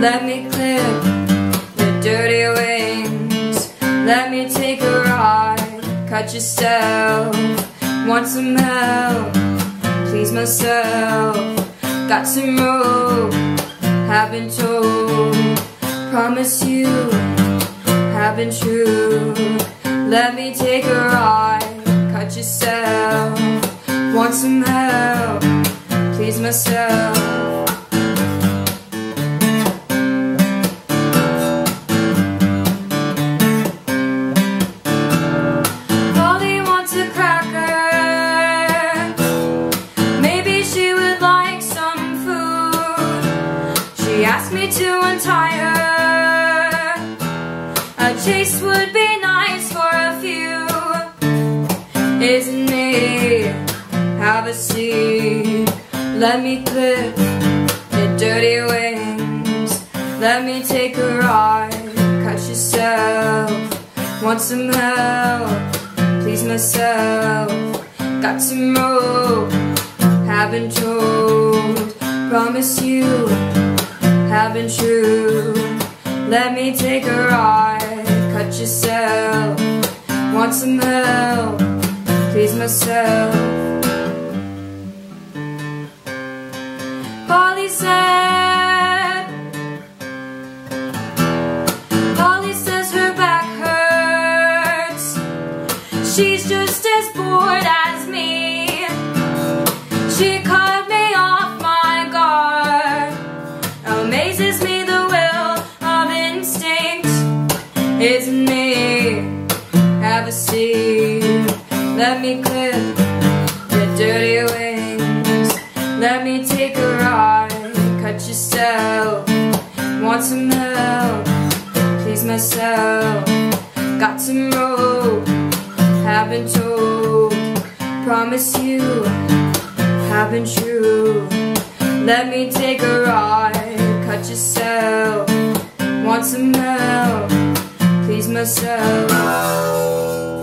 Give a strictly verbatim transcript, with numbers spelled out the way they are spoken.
Let me clip your dirty wings. Let me take a ride. Cut yourself. Want some help? Please myself. Got some rope, haven't told. Promise you, haven't true. Let me take a ride. Cut yourself. Want some help? Please myself. She asked me to untie her. A chase would be nice for a few. Isn't it? Have a seat. Let me clip your dirty wings. Let me take a ride. Cut yourself. Want some help? Please myself. Got some rope. Haven't told. Promise you. Haven't true. Let me take a ride. Cut yourself. Want some help? Please myself. Polly said. Polly says her back hurts. She's just as bored as me. She cut me off my guard. Amazes me the will of instinct. Isn't me? Have a seat. Let me clip your dirty wings. Let me take a ride. Cut yourself. Want some help? Please myself. Got some rope. Haven't told. Promise you. Haven't true. Let me take a ride. Cut yourself. Want some help? Please myself.